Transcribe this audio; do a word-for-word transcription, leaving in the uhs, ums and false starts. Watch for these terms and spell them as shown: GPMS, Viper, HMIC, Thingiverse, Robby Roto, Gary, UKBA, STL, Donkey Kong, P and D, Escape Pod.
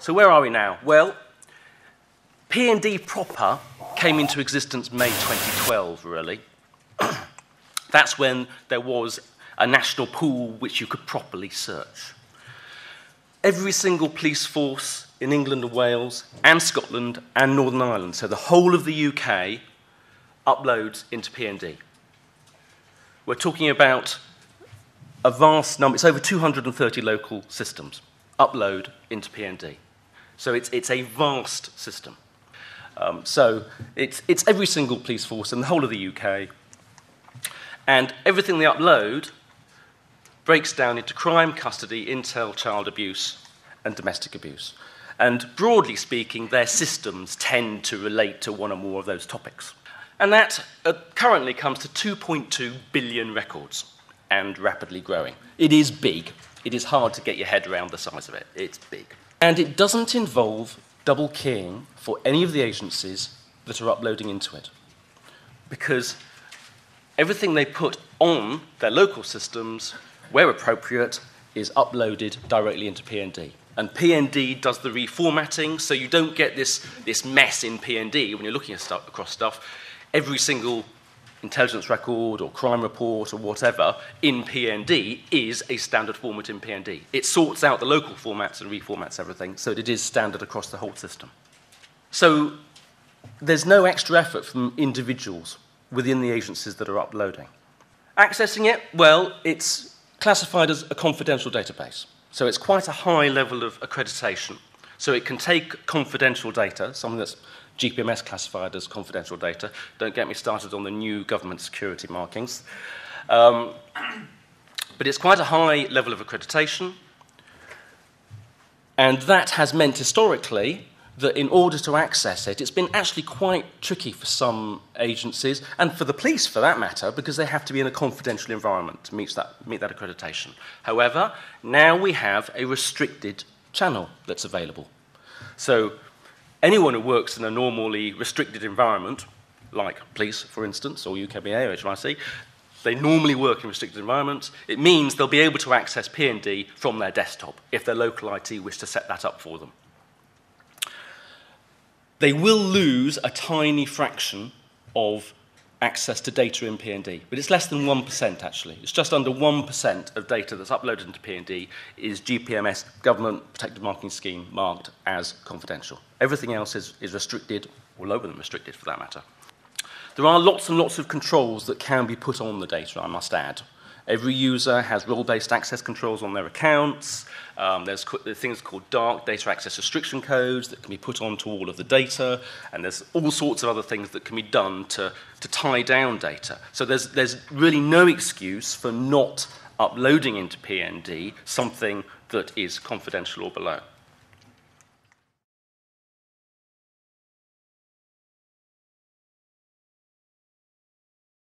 So where are we now? Well, P and D proper came into existence May twenty twelve, really. That's when there was a national pool which you could properly search. Every single police force in England and Wales and Scotland and Northern Ireland, so the whole of the U K, uploads into P and D. We're talking about a vast number, it's over two hundred thirty local systems upload into P and D. So it's, it's a vast system. Um, so it's, it's every single police force in the whole of the U K, and everything they upload breaks down into crime, custody, intel, child abuse, and domestic abuse. And broadly speaking, their systems tend to relate to one or more of those topics. And that uh, currently comes to two point two billion records and rapidly growing. It is big. It is hard to get your head around the size of it. It's big. And it doesn't involve double keying for any of the agencies that are uploading into it, because everything they put on their local systems, where appropriate, is uploaded directly into P and D. And P and D does the reformatting, so you don't get this, this mess in P and D when you're looking at stuff, across stuff. Every single intelligence record or crime report or whatever in P and D is a standard format in P and D. It sorts out the local formats and reformats everything, so that it is standard across the whole system. So there's no extra effort from individuals within the agencies that are uploading. Accessing it, well, it's classified as a confidential database. So it's quite a high level of accreditation. So it can take confidential data, something that's G P M S classified as confidential data. Don't get me started on the new government security markings. Um, but it's quite a high level of accreditation. And that has meant historically that in order to access it, it's been actually quite tricky for some agencies, and for the police for that matter, because they have to be in a confidential environment to meet that, meet that accreditation. However, now we have a restricted channel that's available. So anyone who works in a normally restricted environment, like police, for instance, or U K B A or H M I C, they normally work in restricted environments. It means they'll be able to access P and D from their desktop if their local I T wish to set that up for them. They will lose a tiny fraction of access to data in P and D, but it's less than one percent, actually. It's just under one percent of data that's uploaded into P and D is G P M S, Government Protected Marking Scheme, marked as confidential. Everything else is, is restricted, or lower than restricted, for that matter. There are lots and lots of controls that can be put on the data, I must add. Every user has role-based access controls on their accounts. Um, there's, there's things called dark data access restriction codes that can be put onto all of the data, and there's all sorts of other things that can be done to, to tie down data. So there's, there's really no excuse for not uploading into P and D something that is confidential or below.